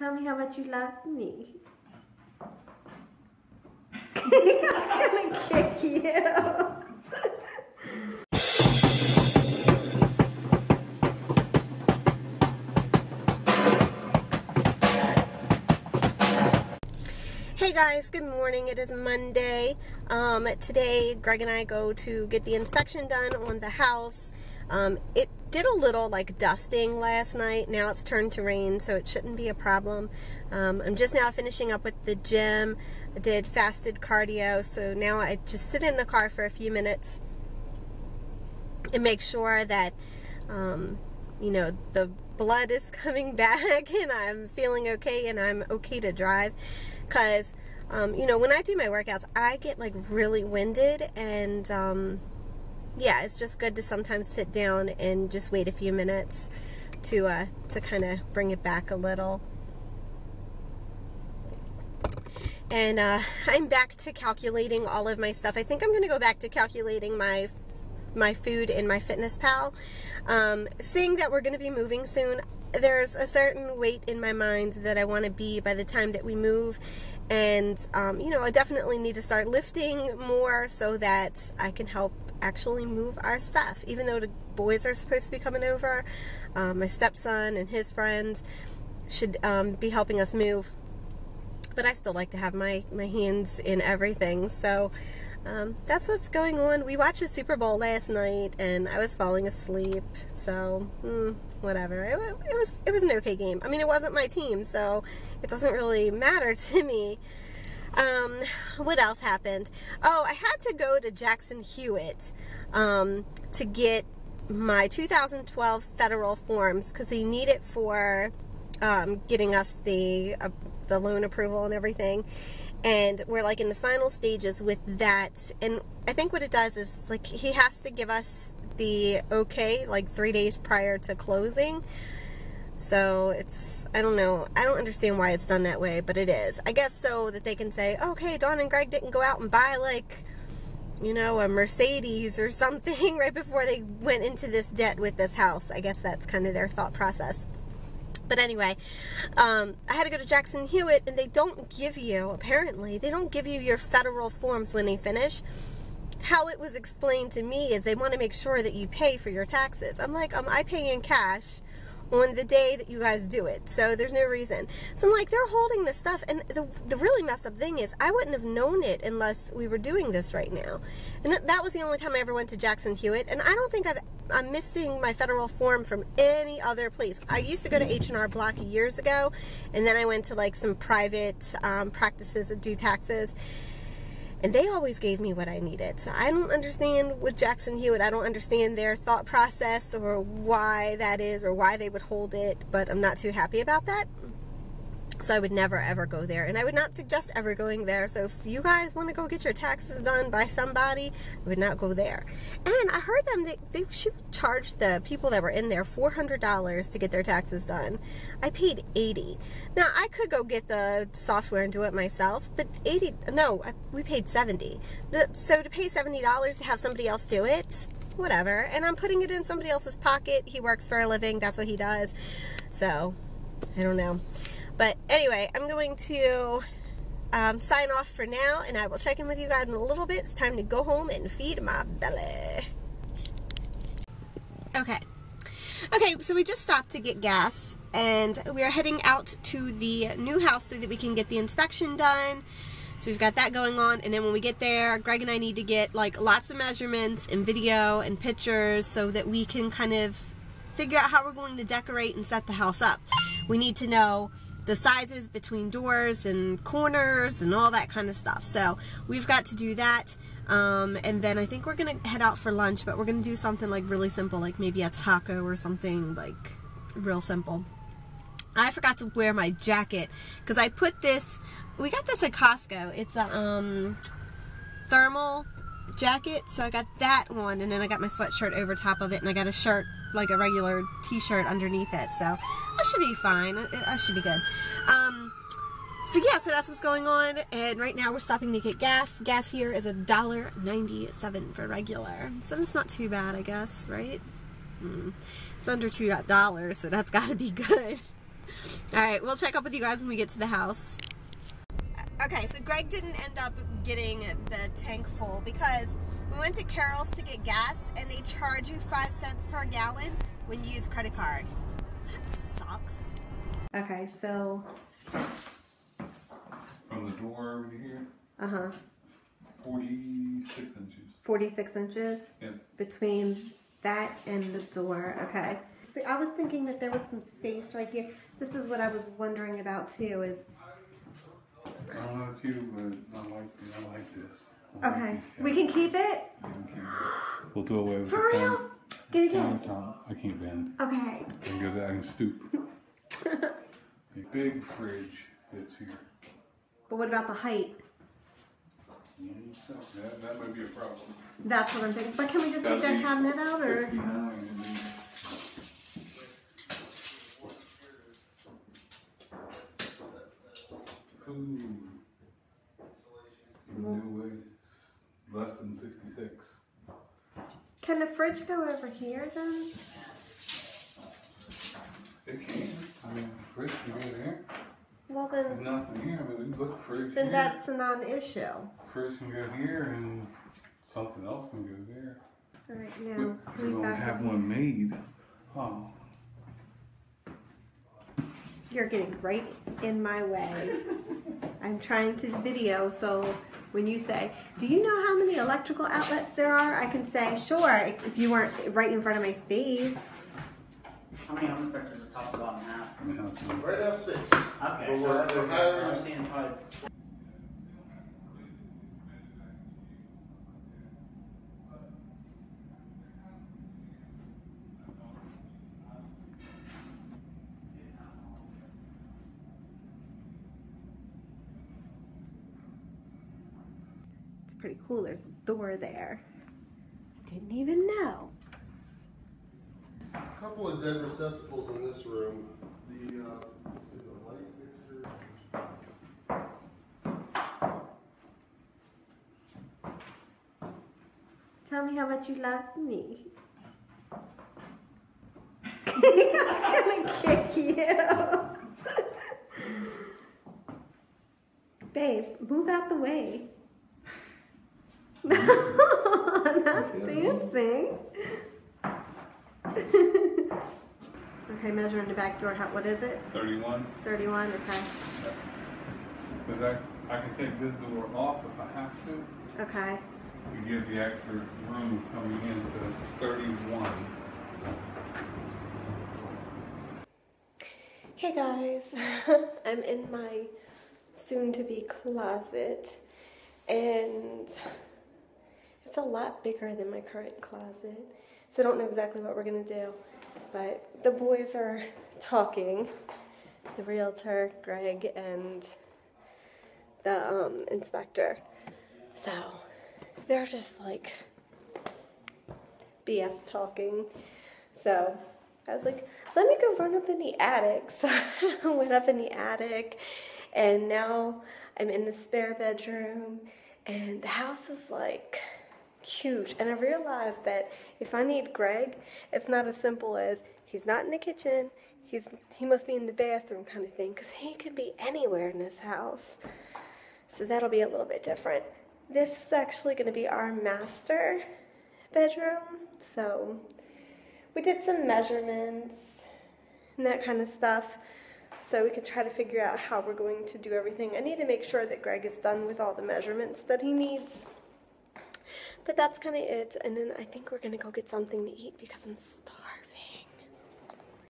Tell me how much you love me. I'm gonna kick you. Hey guys, good morning. It is Monday. Today Greg and I go to get the inspection done on the house. It did a little like dusting last night. Now it's turned to rain, so it shouldn't be a problem. I'm just now finishing up with the gym. I did fasted cardio, so now I just sit in the car for a few minutes and make sure that you know, the blood is coming back and I'm feeling okay and I'm okay to drive, because you know, when I do my workouts, I get like really winded, and yeah, it's just good to sometimes sit down and just wait a few minutes to kind of bring it back a little. And I'm back to calculating all of my stuff. I think I'm gonna go back to calculating my food in my Fitness Pal. Seeing that we're gonna be moving soon, there's a certain weight in my mind that I want to be by the time that we move, and you know, I definitely need to start lifting more so that I can help actually move our stuff, even though the boys are supposed to be coming over. My stepson and his friends should be helping us move, but I still like to have my hands in everything, so that's what's going on. We watched the Super Bowl last night and I was falling asleep, so whatever. It was an okay game. I mean, it wasn't my team, so it doesn't really matter to me. What else happened? Oh, I had to go to Jackson Hewitt to get my 2012 federal forms, because they need it for getting us the loan approval and everything. And we're like in the final stages with that, and I think what it does is, like, he has to give us the okay like 3 days prior to closing. So it's, I don't know, I don't understand why it's done that way, but it is, I guess, so that they can say, okay, Dawn and Greg didn't go out and buy, like, you know, a Mercedes or something right before they went into this debt with this house. I guess that's kind of their thought process. But anyway, I had to go to Jackson Hewitt, and they don't give you, apparently, they don't give you your federal forms when they finish. How it was explained to me is they want to make sure that you pay for your taxes. I'm like, I pay in cash on the day that you guys do it, so there's no reason. So I'm like, they're holding this stuff, and the really messed up thing is I wouldn't have known it unless we were doing this right now. And that was the only time I ever went to Jackson Hewitt, and I don't think I'm missing my federal form from any other place. I used to go to H&R Block years ago, and then I went to like some private practices that do taxes, and they always gave me what I needed. So I don't understand with Jackson Hewitt, I don't understand their thought process or why that is or why they would hold it, but I'm not too happy about that. So I would never ever go there, and I would not suggest ever going there. So if you guys want to go get your taxes done by somebody, I would not go there. And I heard them, they should charge the people that were in there $400 to get their taxes done. I paid $80. Now I could go get the software and do it myself, but we paid $70. So to pay $70 to have somebody else do it, whatever. And I'm putting it in somebody else's pocket. He works for a living, that's what he does. So I don't know. But anyway, I'm going to sign off for now, and I will check in with you guys in a little bit. It's time to go home and feed my belly. Okay, so we just stopped to get gas, and we are heading out to the new house so that we can get the inspection done. So we've got that going on, and then when we get there, Greg and I need to get like lots of measurements and video and pictures so that we can kind of figure out how we're going to decorate and set the house up. We need to know the sizes between doors and corners and all that kind of stuff, so we've got to do that, and then I think we're gonna head out for lunch, but we're gonna do something like really simple, like maybe a taco or something like real simple. I forgot to wear my jacket, because I put this, we got this at Costco, it's a thermal jacket, so I got that one, and then I got my sweatshirt over top of it, and I got a shirt, like a regular t-shirt underneath it, so I should be fine. I should be good. So yeah, so that's what's going on, and right now we're stopping to get gas. Gas here is $1.97 for regular, so it's not too bad, I guess, right? It's under $2, so that's gotta be good. All right, we'll check up with you guys when we get to the house. Okay, so Greg didn't end up getting the tank full because we went to Carroll's to get gas and they charge you 5 cents per gallon when you use credit card. That sucks. Okay, so from the door over here. Uh-huh. 46 inches. 46 inches? Yeah. Between that and the door, okay. See, I was thinking that there was some space right here. This is what I was wondering about too, is I don't know if you, but I like this. Okay. We can keep it? Yeah, we can keep it. We'll do away with it. For real? Give me a kiss. I can't bend. Okay. I can go that and stoop. A big fridge fits here. But what about the height? Yeah, that might be a problem. That's what I'm thinking. But can we just take that cabinet out? Or? 69. Ooh. No way. Less than 66. Can the fridge go over here then? It can. I mean, the fridge can go there. Well then. There's nothing here, but we put the fridge then here. That's a non-issue. The fridge can go here and something else can go there. All right, now. But we don't have one made. Oh. You're getting right in my way. I'm trying to video, so when you say, do you know how many electrical outlets there are? I can say, sure, if you weren't right in front of my face. How many home inspectors is top to bottom now? Right now, 6. Okay, so we're seeing probably. Pretty cool, there's a door there. Didn't even know. A couple of dead receptacles in this room. The light fixture. Tell me how much you love me. I'm gonna kick you. Babe, move out the way. Not dancing. Okay, measuring the back door. What is it? 31. 31, okay. Because I can take this door off if I have to. Okay. You give the extra room coming in to 31. Hey guys, I'm in my soon-to-be closet and it's a lot bigger than my current closet, so I don't know exactly what we're going to do, but the boys are talking, the realtor, Greg, and the inspector, so they're just like BS talking, so I was like, let me go run up in the attic, so I went up in the attic, and now I'm in the spare bedroom, and the house is like huge, and I realized that if I need Greg, it's not as simple as he's not in the kitchen, he must be in the bathroom kind of thing, because he could be anywhere in this house. So that'll be a little bit different. This is actually going to be our master bedroom, so we did some measurements and that kind of stuff, so we could try to figure out how we're going to do everything. I need to make sure that Greg is done with all the measurements that he needs. But that's kind of it, and then I think we're gonna go get something to eat because I'm starving.